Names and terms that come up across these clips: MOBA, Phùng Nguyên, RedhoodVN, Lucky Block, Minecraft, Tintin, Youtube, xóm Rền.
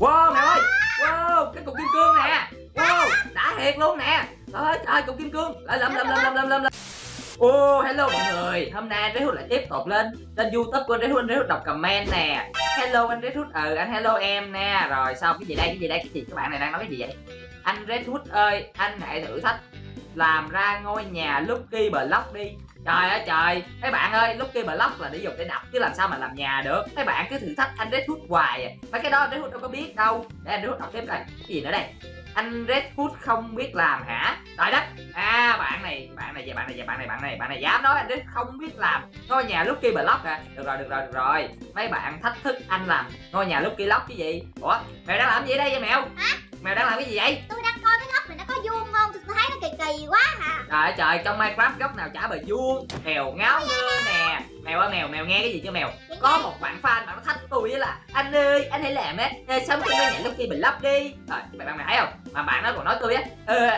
Wow mẹ ơi, wow cái cục kim cương nè, wow đã thiệt luôn nè. Trời ơi trời, cục kim cương lại lầm. Oh hello mọi người, hôm nay Redhood lại tiếp tục lên YouTube của Redhood đọc comment nè. Hello anh Redhood, anh hello em nè. Rồi sao cái gì đây, các bạn này đang nói cái gì vậy? Anh Redhood ơi, anh hãy thử thách làm ra ngôi nhà Lucky Block đi. Trời ơi trời, mấy bạn ơi, Lucky Block là để dùng để đập chứ làm sao mà làm nhà được. Mấy bạn cứ thử thách anh Redhood hoài. Mấy cái đó Redhood đâu có biết đâu. Để anh Redhood đọc tiếp coi. Cái gì nữa đây? Anh Redhood không biết làm hả? Trời đất. À bạn này dám nói anh Redhood không biết làm ngôi nhà Lucky Block à? Được rồi. Mấy bạn thách thức anh làm ngôi nhà Lucky Block cái gì? Ủa, mèo đang làm gì đây vậy mèo? Hả? Mèo đang làm cái gì vậy? Tôi đang coi cái góc này nó có vuông không? Tôi thấy nó kỳ quá hả? Trời trời, trong Minecraft góc nào chả bờ vuông. Mèo ngáo ngơ nè. Mèo ơi mèo nghe cái gì chứ mèo? Có một bạn fan bạn nó thách tôi là anh ơi, anh hãy làm á, sống trong ngôi nhà Lucky Block đi. Rồi, bạn thấy không? Mà bạn nó còn nói tôi á,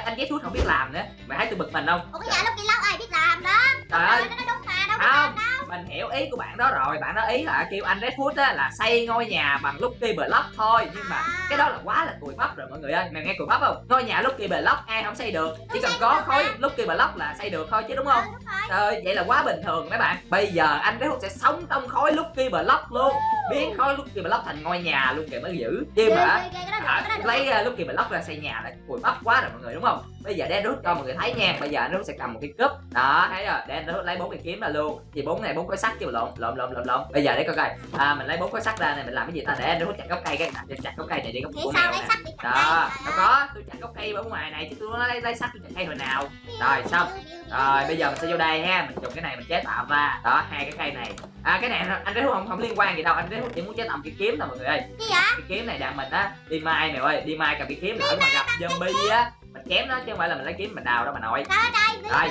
anh Redhood không biết làm nữa. Mày thấy tôi bực mình không? Ủa cái nhà Lucky Block ai biết làm đó. Trời ơi, nó đúng mà đâu có đâu. Mình hiểu ý của bạn đó rồi, bạn nói ý là kêu anh Redhood á là xây ngôi nhà bằng Lucky Block thôi, nhưng mà cái đó là quá là cùi bắp rồi mọi người ơi. Mày nghe cùi bắp không? Ngôi nhà Lucky Block ai không xây được, chỉ cần có khối Lucky Block là xây được thôi chứ đúng không? Trời, vậy là quá bình thường mấy bạn. Bây giờ anh Redhood sẽ sống trong khối Lucky Block luôn, biến khối Lucky Block thành ngôi nhà luôn kìa mới giữ. Nhưng mà lấy Lucky Block ra xây nhà là cùi bắp quá rồi mọi người đúng không? Bây giờ Redhood cho mọi người thấy nha. Bây giờ Redhood sẽ cầm một cái cúp đó, thấy rồi, để Redhood lấy 4 cái kiếm ra luôn. Thì 4 này 4 khối sắt chứ lộn. Bây giờ để coi coi, mình lấy 4 khối sắt ra này mình làm cái gì ta, để Redhood chặt gốc cây cái, chặt gốc cây này đi gốc của mèo nè. Đó, đâu có, tôi chặt gốc cây ở ngoài này chứ tôi lấy sắt tôi chặt cây hồi nào. Rồi xong. Rồi bây giờ mình sẽ vô đây ha, mình dùng cái này mình chế tạo ra. Đó, 2 cái cây này. À cái này anh Redhood không liên quan gì đâu, anh Redhood chỉ muốn chế tạo cái kiếm thôi mọi người ơi. Cái kiếm này đặng mình á, đi mai mèo ơi, đi mai cầm cái kiếm lỡ mà gặp zombie á, mình chém nó chứ không phải là mình lấy kiếm mình đào đó bà nội. Rồi.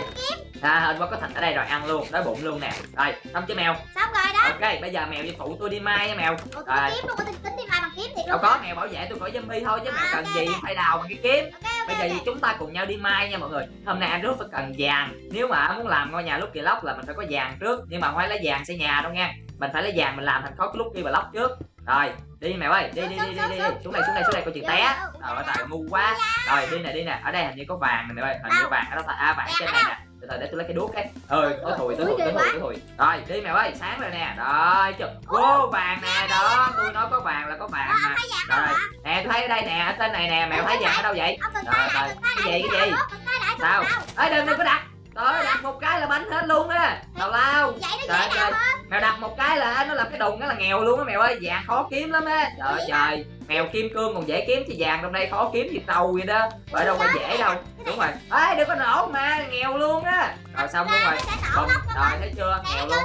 Hôm qua có thịt ở đây rồi ăn luôn, đói bụng luôn nè. Rồi, xong chứ mèo? Xong rồi đó. Ok, bây giờ mèo với phụ tôi đi mai nha mèo. Rồi. Kiếm luôn, tôi tính đi mai bằng kiếm thiệt luôn. Đâu có, mèo bảo vệ tôi khỏi zombie thôi chứ mèo cần gì phải đào bằng cái kiếm. Bây giờ thì chúng ta cùng nhau đi mai nha mọi người. Hôm nay anh Redhood phải cần vàng. Nếu mà muốn làm ngôi nhà Lucky Block là mình phải có vàng trước, nhưng mà không phải lấy vàng xây nhà đâu nha. Mình phải lấy vàng mình làm thành khối Lucky Block trước. Rồi, đi mèo ơi, đi. Xuống đây có chuyện té. Trời ơi, ngu quá. Rồi, đi nè. Ở đây hình như có vàng nè mèo ơi, hình như vàng ở đó ta. À vàng trên này nè. Từ từ để tôi lấy cái đuốc cái. Tối thùi. Rồi, đi mèo ơi, sáng rồi nè. Rồi, chụp. Ô vàng nè, đó, tôi nói có vàng là có vàng mà. Rồi. Nè, tôi thấy ở đây nè, tên này nè, mèo thấy vàng ở đâu vậy? Rồi. Cái gì? Sao? Ê đừng có đặt. Trời đặt một cái là bánh hết luôn á. Tào lao. Trời. Mèo đặt một cái là nó làm cái đùng, nó là nghèo luôn á mèo ơi, vàng khó kiếm lắm á. Trời. Mèo kim cương còn dễ kiếm chứ vàng trong đây khó kiếm gì trâu vậy đó. Bởi đâu phải dễ đâu. Đúng rồi. Ê đừng có nổ mà, nghèo luôn á. Rồi xong đúng rồi. Rồi thấy chưa? Nghèo luôn.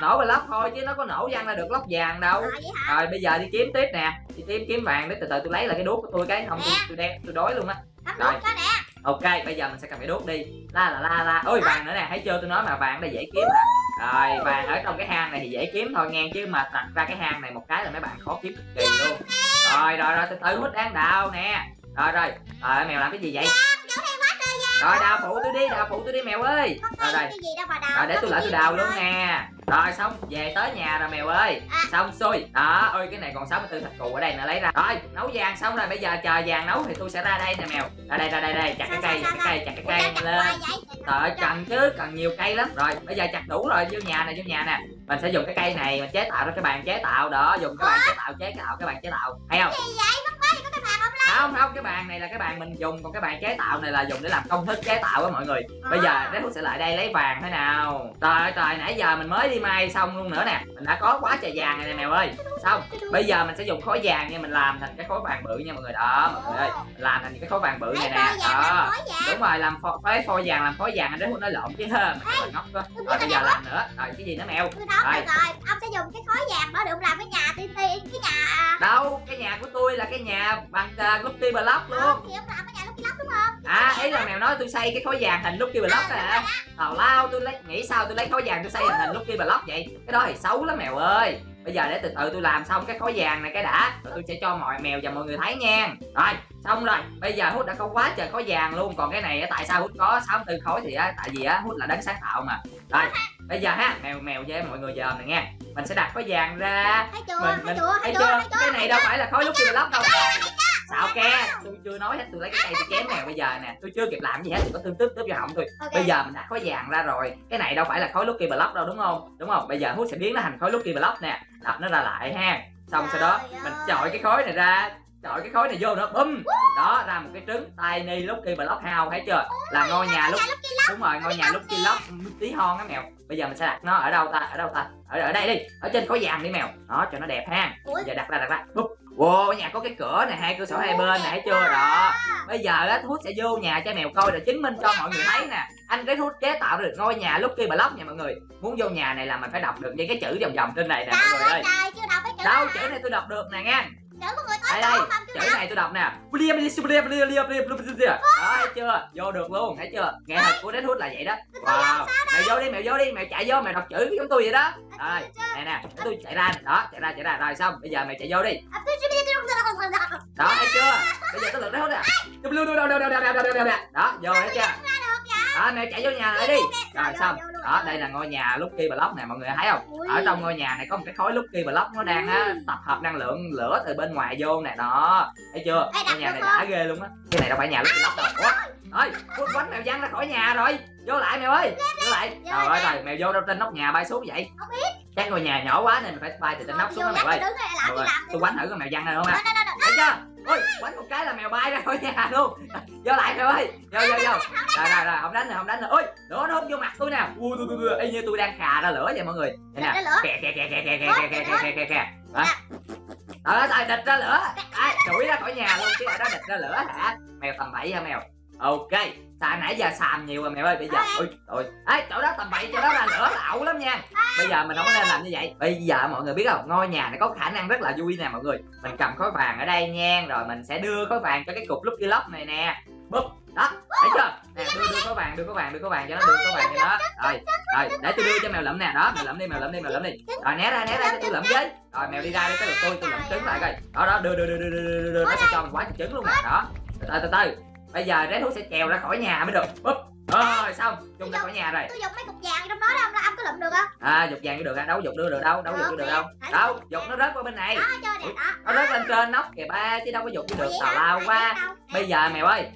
Nổ cái lóc thôi chứ nó có nổ văng ra được lóc vàng đâu. Rồi bây giờ đi kiếm tiếp nè. Đi kiếm vàng để từ từ tôi lấy lại cái đuốc của tôi cái không tôi đói luôn á. Rồi. Ok, bây giờ mình sẽ cầm cái đuốc đi. La. Ôi vàng nữa nè, thấy chưa tôi nói mà vàng đây dễ kiếm nè. Rồi vàng ở trong cái hang này thì dễ kiếm thôi ngang chứ mà đặt ra cái hang này một cái là mấy bạn khó kiếm cực kỳ luôn. Rồi từ từ hút đang đào nè. Rồi mèo làm cái gì vậy? Rồi đào phụ tôi đi mèo ơi. Rồi để tôi lại tôi đào luôn nè. Rồi xong về tới nhà rồi mèo ơi. Xong xuôi. Đó, ơi cái này còn 64 thạch cù ở đây nữa lấy ra. Rồi, nấu vàng xong rồi, bây giờ chờ vàng nấu thì tôi sẽ ra đây nè mèo. Ra đây, chặt cái cây lên. Trời cần chứ, cần nhiều cây lắm. Rồi, bây giờ chặt đủ rồi, vô nhà nè. Mình sẽ dùng cái cây này mình chế tạo ra cái bàn chế tạo đó, dùng cái bàn chế tạo cái bàn chế tạo. Thấy không? Không, cái bàn này là cái bàn mình dùng, còn cái bàn chế tạo này là dùng để làm công thức chế tạo á mọi người. Bây giờ Redhood sẽ lại đây lấy vàng thế nào. Trời, nãy giờ mình mới đi mai xong luôn nữa nè, mình đã có quá trời vàng này nè mèo ơi. Xong bây giờ mình sẽ dùng khối vàng nha, mình làm thành cái khối vàng bự nha mọi người. Đó mọi người ơi, làm thành cái khối vàng bự này nè. Đó đúng rồi, làm phôi vàng, làm khối vàng. Anh Redhood nói lộn chứ ha, mình ngốc quá. Rồi bây giờ làm nữa. Rồi cái gì nữa mèo? Rồi ông sẽ dùng cái khối vàng đó để ông làm cái nhà cái nhà đâu, cái nhà của tôi là cái nhà bằng Lucky Block luôn. Thì ông làm cái nhà Lucky Block đúng không? Ý là mèo nói tôi xây cái khối vàng hình Lucky Block đó hả? Tào lao, tôi nghĩ sao tôi lấy khối vàng tôi xây hình Lucky Block vậy? Cái đó thì xấu lắm mèo ơi. Bây giờ để từ từ tôi làm xong cái khối vàng này cái đã, rồi tôi sẽ cho mọi mèo và mọi người thấy nha. Rồi xong rồi, bây giờ Hút đã có quá trời khối vàng luôn. Còn cái này tại sao Hút có 64 khối thì tại vì Hút là đấng sáng tạo mà. Rồi bây giờ ha, mèo với mọi người giờ này nha. mình sẽ đặt cái vàng ra. Thấy chưa? Cái này đâu phải là khói lúc chưa lắp đâu. Xạo ke, tôi chưa nói hết, tôi lấy cái cây tôi chém nè, bây giờ nè, tôi chưa kịp làm gì hết, tôi có thương tướp vô họng thôi. Okay. Bây giờ mình đã khói vàng ra rồi, cái này đâu phải là khói Lucky Block đâu, đúng không? Đúng không? Bây giờ Hút sẽ biến nó thành khói Lucky Block nè, đập nó ra lại ha. Xong sau đó mình chọi cái khói này ra, chọi cái khói này vô nữa, bum. Đó, ra một cái trứng Tiny Lucky Block House, thấy chưa? Là ngôi nhà lúc, đúng rồi, ngôi nhà Lucky Block tí hon á mèo. Bây giờ mình sẽ đặt nó ở đâu ta? Ở đây đi, ở trên khói vàng đi mèo. Đó, cho nó đẹp ha. Giờ đặt ra. Bum. Wow, nhà có cái cửa này, hai cửa sổ hai bên này, thấy chưa? Đó. Bây giờ á, Hút sẽ vô nhà cho mèo coi để chứng minh cho mọi người thấy nè. Anh cái Hút chế tạo được ngôi nhà Lucky Block nha mọi người. Muốn vô nhà này là mình phải đọc được những cái chữ vòng trên này nè mọi người ơi. Đâu, chữ này tôi đọc được nè nghe. Đây, chữ này tôi đọc nè. Đó, thấy chưa? Vô được luôn, thấy chưa? Nghệ thuật của Hút là vậy đó. Wow. Mèo vô đi, mèo chạy vô, mèo đọc chữ giống tôi vậy đó. Rồi, nè nè, tôi chạy ra, đó, chạy ra. Rồi xong, bây giờ mày chạy vô đi. Đó, thấy chưa? Bây giờ tới lượt Hút nè. Đó, vô hết chưa? Đó, mèo chạy vô nhà lại đi. Rồi xong. Đó, đây là ngôi nhà Lucky Block nè mọi người thấy không? Ở trong ngôi nhà này có một cái khối Lucky Block nó đang tập hợp năng lượng lửa từ bên ngoài vô nè, đó. Thấy chưa? Ngôi nhà này đã ghê luôn á. Cái này đâu phải nhà Lucky Block đâu. Ôi, Hút quánh mèo văng ra khỏi nhà rồi. Vô lại mèo ơi. Vô lại. Rồi, mèo vô đâu trên nóc nhà bay xuống vậy? Không biết. Chắc ngôi nhà nhỏ quá nên phải bay từ trên nóc xuống đó mèo ơi. Tôi quánh thử con mèo văng ra không nè. Thấy chưa? Ôi, quánh một cái là mèo bay ra khỏi nhà luôn. Vô lại mèo ơi. Vô. Rồi, không đánh nữa. Ôi, lửa nó hút vô mặt tôi nè. Ui, y như tôi đang khà ra lửa vậy mọi người. Đây nè. Kè. Đó, địch ra lửa. Ai đuổi ra khỏi nhà luôn chứ ở đó địch ra lửa hả? Mèo tầm bậy hả mèo? Ok, xài nãy giờ xàm nhiều rồi mèo ơi, bây giờ ôi ấy chỗ đó tầm bậy, chỗ đó là lửa là ẩu lắm nha. Bây giờ mình không có nên làm như vậy. Bây giờ mọi người biết không, ngôi nhà này có khả năng rất là vui nè mọi người. Mình cầm khối vàng ở đây nha, rồi mình sẽ đưa khối vàng cho cái cục Lucky Block này nè. Búp đó, thấy chưa nè, đưa khối vàng cho nó, đưa khối vàng cho nó. Rồi để tôi đưa cho mèo lụm nè. Đó, mèo lụm đi. Rồi né ra cho tôi lụm với. Rồi mèo đi ra đi, tới lượt tôi lụm trứng lại coi. Đó, đưa nó sẽ cho mình quá nhiều trứng luôn nè. Đó, từ từ. Bây giờ Redhood sẽ trèo ra khỏi nhà mới được. Búp. Rồi xong, chung ra khỏi nhà rồi. Tôi dùng mấy cục vàng trong đó đâu, ông có lụm được không? À, dục vàng được à, đâu dục được đâu. Đâu, dục nó rớt qua bên này. Nó rớt lên trên nóc kìa ba, chứ đâu có dục được, tào lao quá. Bây giờ mèo ơi,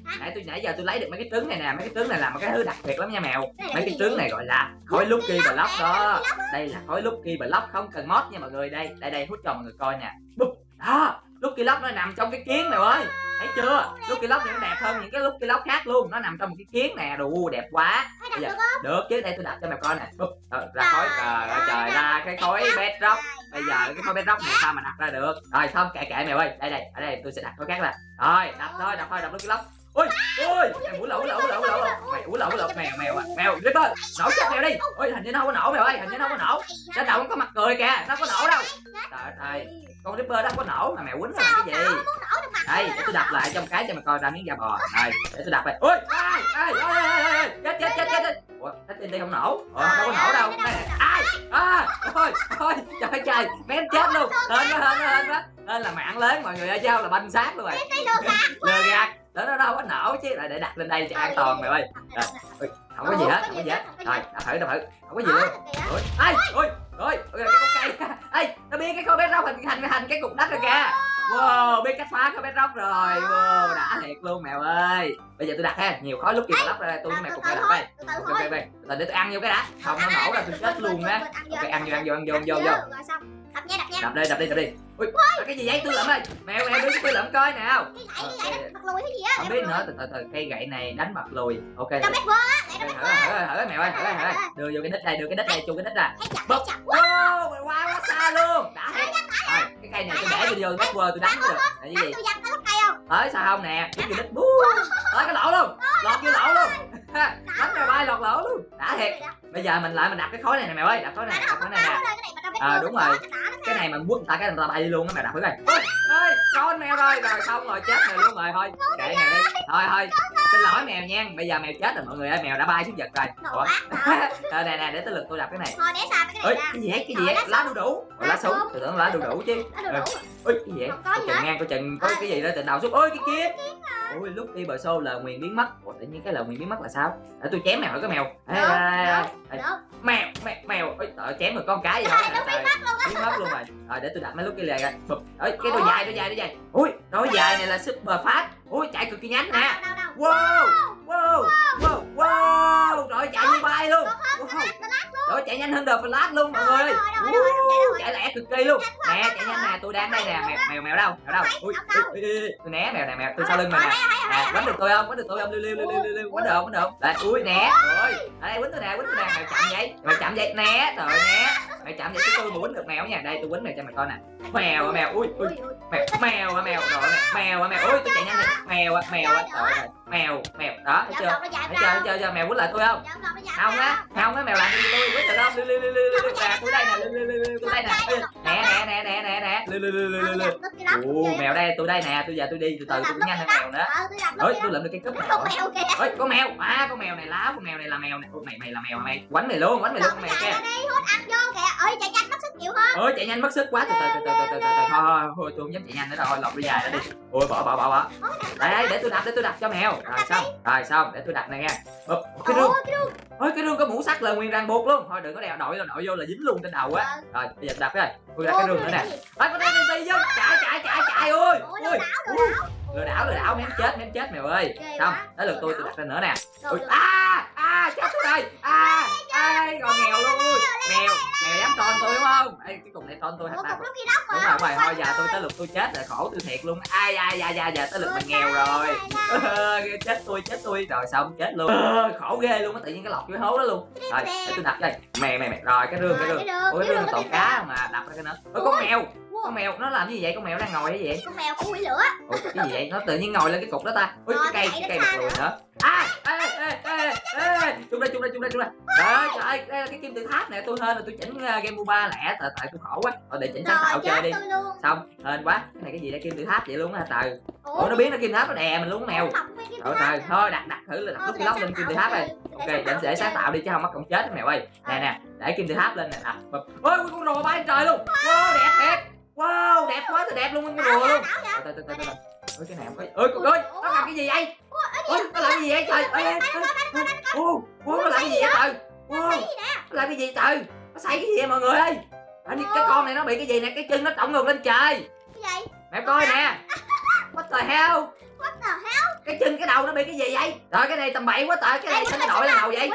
nãy giờ tôi lấy được mấy cái trứng này nè, mấy cái trứng này là một cái thứ đặc biệt lắm nha mèo. Mấy cái trứng này gọi là khối Lucky Block đó. Đây là khối Lucky Block không cần mod nha mọi người. Đây, Hút cho mọi người coi nè. Búp. Đó. Lucky Block nó nằm trong cái kiến mèo ơi, thấy chưa? Lucky Block này nó đẹp hơn những cái Lucky Block khác luôn, nó nằm trong một cái kiến nè, đù đẹp quá. Bây giờ, được chứ, đây tôi đặt cho mèo coi nè. Ra khói, trời, ra cái khói bedrock. Bây giờ cái khói bedrock này sao mà đặt ra được? Rồi xong, kệ mèo ơi, đây ở đây tôi sẽ đặt khói khác ra. Rồi, đập Lucky Block. Ôi, mèo mèo Ripper, nổ chết mèo đi. Ôi, hình như nó không có nổ mèo ơi, trên đầu không có mặt cười kìa, nó có nổ đâu. Trời ơi, con Ripper đó không có nổ mà mèo quýnh nó làm cái gì? Đây, để tôi đập lại trong cái cho mày coi ra miếng da bò. Đây, để tôi đập đây. Ôi, ai, chết. Ủa, hết đi không nổ. Đâu có nổ đâu. Ai? Ôi, trời, mém chết luôn. Lên đó. Lên là mạng lớn mọi người ơi, chứ không là banh xác luôn rồi. Lừa gạt. Nó đâu có nổ chứ, để đặt lên đây cho an toàn mày ơi. Không có gì hết. Rồi, đập thử. Không có gì luôn. Ôi, cái con cây. Ê, nó biết cái con bé rau thành cái cục đất rồi kìa. Wow, biết cách phá cái bedrock rồi. Wow, đã thiệt luôn mèo ơi. Bây giờ tôi đặt ha, nhiều khói Lucky Block ra đây, tôi với mẹ cùng nhau đặt đây. Để tôi ăn vô cái đã. Không nó nổ ra tôi chết luôn á. Ok, ăn vô. Đập đi. Ui, cái gì vậy? Tôi lượm đây. Mèo đứng tôi lượm coi nào. Cái gậy bật lùi cái gì á? Không biết nữa, từ từ cây gậy này đánh bật lùi. Ok. Cho mét qua á, lại nó thử mèo ơi, thử. Đưa vô cái đít đây, chung cái đít ra. Bóp. Wow, mày quá xa luôn. Đã hết. Cái cây này tôi để tôi vô mét qua tôi đánh được. Là cái gì? Tới sao không nè? Cái đít bú. Tới cái lỗ luôn. Lọt vô lỗ luôn. Đánh mèo bay lọt lỗ luôn. Đã thiệt. Bây giờ mình lại đặt cái khối này nè mèo ơi, đặt khối này nè. Đúng rồi. Cái này mà quất ta cái người ta bay đi luôn á mèo, đặt thử coi. Ơi, con mèo rồi xong rồi chết mèo luôn rồi thôi. Kệ mèo đi. Thôi. Xin lỗi mèo nha. Bây giờ mèo chết rồi mọi người ơi, mèo đã bay xuống giật rồi. Nè, để tới lượt tôi đập cái này. Thôi né xa cái này ra. Cái gì vậy? Lá đu đủ. Lá súng. Tôi tưởng lá đu đủ chứ. Ôi, cái gì vậy? Chừng ngang coi chừng có cái gì đó từ đầu xuống. Ôi cái kia. Ủa lúc đi bờ sâu là Nguyền biến mất. Ủa tự nhiên cái là Nguyền biến mất là sao? Để tôi chém mèo rồi, cái mèo. Mèo. Ôi trời chém rồi con cái gì đó. Nó biến mất luôn rồi. Rồi để tôi đặt mấy lúc cái lề ra. Bụp. Ôi cái đôi dài dài. Ui, đôi dài này là super fast. Ui chạy cực kỳ nhanh nè. Wow. Wow. Rồi chạy như bay luôn. Rồi chạy nhanh hơn The Flash luôn mọi người. Chạy lẹ cực kỳ luôn. Nè chạy nhanh nè, tôi đang đây nè. Mèo đâu? Mèo đâu? Ui, tôi né mèo nè, mèo tôi sau lưng mèo nè. Quánh được tôi không? Quánh được tôi không? Liêu quánh được không? Đấy, ui né. Rồi. Đây quánh tôi nè, quánh tôi nè, mèo chậm vậy. Mèo chậm vậy né, trời né. Mày chậm vậy chứ tôi mà quánh được mèo nha. Đây tôi quánh mèo cho mày coi nè. Mèo mèo ui ui. Mèo hả mèo? Rồi mèo mèo. Ui tôi chạy nhanh nè. Mèo. Đó, thấy chưa? Thấy chưa mèo quánh lại tôi không? Không á, mèo làm gì tôi quánh được không? Liêu tôi đây nè, tôi đây nè. Nè. Ồ, mèo đây, tôi đây nè, tôi giờ tôi đi từ từ tôi nhanh hơn mèo nữa. Ơi tôi lượm được cái cúp mèo kìa. Ơi có mèo. À con mèo này láo, con mèo này là mèo này. Ôi mày là mèo mày. Quánh mày luôn con mèo kìa. Ăn vô kìa. Ơi chạy nhanh mất sức nhiều hơn. Ơi chạy nhanh mất sức quá. Từ từ thôi tôi không dám chạy nhanh nữa rồi, lọc nó dài nó đi. Ôi bỏ. Đây để tôi đặt cho mèo. Rồi xong, để tôi đặt này nha. Bụp cái rương. Ôi cái rương có mũ sắt là Nguyên ràng buộc luôn. Thôi đừng có đèo đội vô là dính luôn trên đầu á. Rồi bây giờ đặt cái này. Tôi đặt cái rương nữa nè. Ôi con đây đi vô. Chạy ơi. Lừa đảo ném chết mèo ơi. Xong, tới lượt tôi đặt ra nữa nè. Ui chết tôi rồi. Còn mèo luôn ui. Mèo dám con tôi đúng không? Ê cái cùng này con tôi hả ta. Đúng rồi, thôi giờ tôi tới lượt tôi chết rồi, khổ tôi thiệt luôn. Ai tới lượt mình nghèo rồi. Chết tôi rồi xong chết luôn. Khổ ghê luôn á, tự nhiên cái lọc vô hố đó luôn. Rồi, để tôi đặt đây. Mèo. Rồi cái rương. Ủa cái rương toàn cá mà đặt ra cái nữa. Ôi con mèo nó làm gì vậy? Con mèo đang ngồi hay vậy? Con mèo có quỷ lửa. Ủa cái gì vậy? Nó tự nhiên ngồi lên cái cục đó ta. Ui cái cây bật lùi nữa. Chung đây. Trời ơi, đây là cái kim tự tháp nè, tôi hên là tôi chỉnh game MOBA lẻ tại tôi khổ quá. Thôi để chỉnh sáng tạo chơi đi. Xong, hên quá. Cái này cái gì đây kim tự tháp vậy luôn á trời. Ủa nó biến nó kim tháp nó đè mình luôn mèo. Trời thôi đặt thử là đặt nút lót lên kim tự tháp đây. Ok, để sáng tạo đi chứ không mắc cộng chết mèo ơi. Nè, để kim tự tháp lên nè. Ôi con rùa bay trời luôn. Wow, đẹp thiệt. Wow, đẹp quá, tôi đẹp luôn con rùa luôn. Ôi cái nào ơi. Ơi con ơi, nó làm cái gì vậy? Ôi, nó làm cái gì vậy trời? Ôi, nó làm cái gì vậy trời? Nó làm cái gì trời? Nó xảy cái gì vậy mọi người ơi? Cái con này nó bị cái gì nè, cái chân nó tổng ngược lên trời. Cái gì? Mẹ coi nè. What the hell? Cái đầu nó bị cái gì vậy? Rồi cái này tầm bậy quá trời, cái này sao nó đội lên đầu vậy?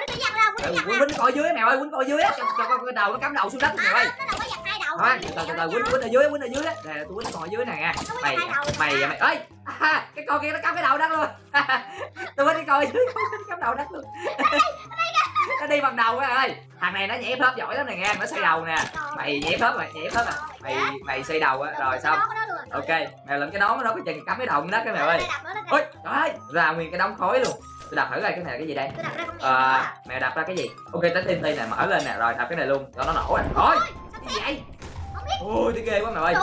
Quýnh coi dưới mèo ơi, quýnh coi dưới á, cho con cái đầu nó cắm đầu xuống đất mèo ơi. Thôi, từ từ quýnh ở dưới á. Nè, tôi quýnh còn ở dưới nè nha. Mày ơi. Cái con kia nó cắm cái đầu đất luôn. Tôi quýnh cái con ở dưới cắm đầu đất luôn. Nó đi bằng đầu á ơi. Thằng này nó nhảy phớp giỏi lắm nè nha, nó xây đầu nè. Mày nhảy phớp à. Mày xây đầu á, rồi xong. Ok, mèo làm cái nón nó cái chân cắm cái đầu nó cái mèo ơi. Ôi, trời ơi, ra nguyên cái đống khói luôn. Tôi đập thử coi cái này là cái gì đây. Mèo đập ra cái gì? Ok, tới tim này mở lên nè, rồi đập cái này luôn, cho nó nổ rồi. Thôi, cái gì vậy? Ui tôi ghê quá mày ơi.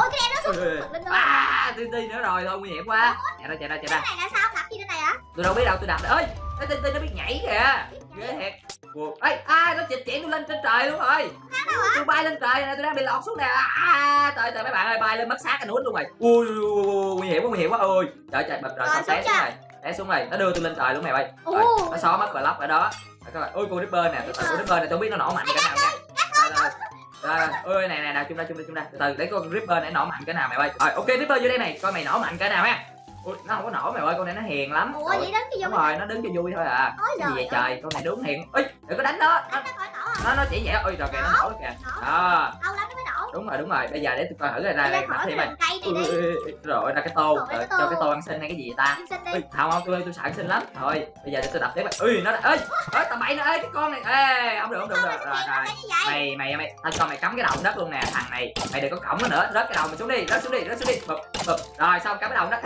Tintin nữa rồi, thôi nguy hiểm quá. Chạy ra. Cái này là sao? Đập gì trên này hả? Tôi đâu biết đâu, tôi đập. Ơi, cái Tintin nó biết nhảy kìa. Ghê thiệt. Ê, nó chịch chẽn tôi lên trên trời luôn rồi. Tôi bay lên trời nè, tôi đang bị lọt xuống nè. Trời mấy bạn ơi, bay lên mất xác anh Út luôn rồi. Ui nguy hiểm quá ơi. Trời bật rồi, té xuống rồi. Nó đưa tôi lên trời luôn mày ơi. Rồi, nó xóa mất block ở đó. Rồi các bạn, ui con Ripper nè, con Ripper này tôi biết nó nổ mạnh cỡ nào nha. Ơi nè, chung ra. Từ để con Ripper này nổ mạnh cái nào mày ơi. Rồi ok Ripper vô đây mày, coi mày nổ mạnh cái nào ha. Ui nó không có nổ mày ơi, con này nó hiền lắm. Ủa vậy đứng cho vui. Rồi nó đứng cho vui thôi à. Cái gì vậy trời, con này đúng hiền. Ui, đừng có đánh nó. Nó chỉ vậy. Ôi trời kìa nó nổ kìa. Đó. Lâu lắm nó mới nổ. Đúng rồi. Bây giờ để tôi coi thử rồi ra đây nổ thêm mày. Rồi ra cái tô, cho cái tô ăn xin hay cái gì ta. Không tôi sợ ăn xin lắm. Thôi, bây giờ để tôi đập tiếp mày. Ui nó ơi. Ơi tầm bậy nó ơi cái con này. Ê, không được. Rồi. Mày. Tao cho mày cắm cái đầu đất luôn nè, thằng này. Mày đừng có cõng nó nữa, rớt cái đầu mày xuống đi, rớt xuống đi. Bụp. Rồi xong cắm cái đầu đất.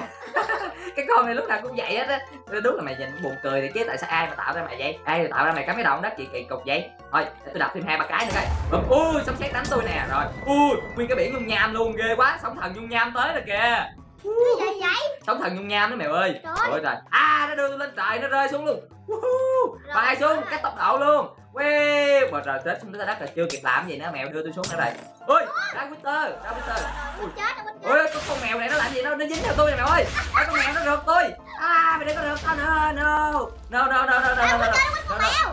Cái con này lúc nào cũng vậy hết á. Đúng là mày nhìn buồn cười thì chứ tại sao ai mà tạo ra mày vậy? Ai tạo ra mày cắm cái đầu đất chị kỳ cục vậy? Thôi, để tôi đập thêm 2-3 cái nữa coi. Ui, sấm sét đánh tôi nè. Rồi. Ui, nguyên cái biển nhung nham luôn, ghê quá. Sóng thần nhung nham tới rồi kìa. Cái gì vậy? sóng thần dung nham đó mèo ơi. Trời ơi, à nó đưa tôi lên trời, nó rơi xuống luôn. Bay xuống cái tốc độ luôn. Wow, mà trời tết xuống tới đất là chưa kịp làm gì nữa, mèo đưa tôi xuống nữa rồi. Ui, ra Winter, ra Winter. Ui, con mèo này nó làm gì, nó dính theo tôi nè mèo ơi. Ôi, con mèo nó rượt tôi. À, mày để nó rượt tao nữa. No.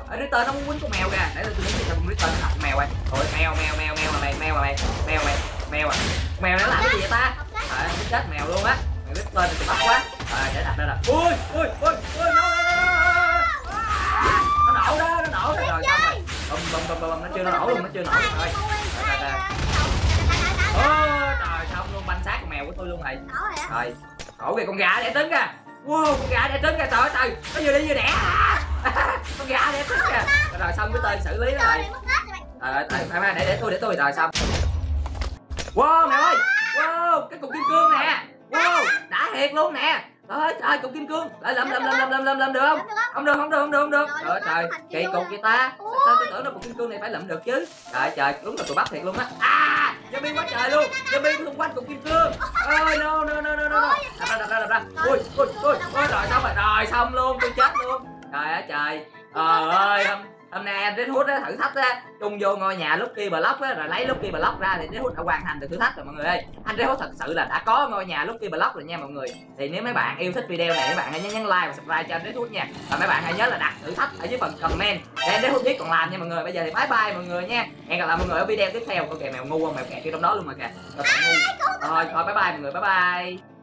Ở Ritter nó muốn quýnh con mèo kìa. Để tôi quýnh cho con Ritter nó học mèo ơi. Ôi, mèo à. Mèo nó làm cái gì vậy ta? À, chết mèo luôn á. Mèo Ritter thì bắt quá. À, để đặt đây nè. Ui, nó nổ rồi xong rồi. Bum nó chưa nổ luôn, nó chưa nổ luôn thôi. Trời, xong luôn, banh xác mèo của tôi luôn rồi. Rồi. Khổ kìa, con gà đẻ trứng kìa. Wow, con gà đẻ trứng kìa, trời ơi. Nó vừa đi vừa đẻ. Con gà đẻ trứng kìa. Rồi xong cái tên xử lý nó rồi. Rồi, để tôi rồi xong. Wow, mèo ơi. Wow, cái cục kim cương nè. Wow, đã thiệt luôn nè. Trời, cục kim cương. Lại lượm được không? Không được. Trời, kỳ cục vậy ta. Sao tôi tưởng là cục kim cương này phải lượm được chứ. Trời, đúng là tụi bắt thiệt luôn á. À, zombie quá trời luôn. Zombie xung quanh cục kim cương. Ôi no. Đập ra. Ôi, rồi xong luôn, tôi chết luôn. Trời ơi trời. Ơi, hôm nay em Redhood á thử thách á, chung vô ngôi nhà Lucky Block á, rồi lấy Lucky Block ra thì Redhood đã hoàn thành được thử thách rồi mọi người ơi. Anh Redhood thật sự là đã có ngôi nhà Lucky Block rồi nha mọi người. Thì nếu mấy bạn yêu thích video này, mấy bạn hãy nhấn like và subscribe cho anh Redhood nha. Và mấy bạn hãy nhớ là đặt thử thách ở dưới phần comment để anh Redhood biết còn làm nha mọi người. Bây giờ thì bye bye mọi người nha. Hẹn gặp lại mọi người ở video tiếp theo. Con kìa mèo ngu không, mèo kẹt trong đó luôn mà kìa. Rồi, bye bye mọi người, bye bye.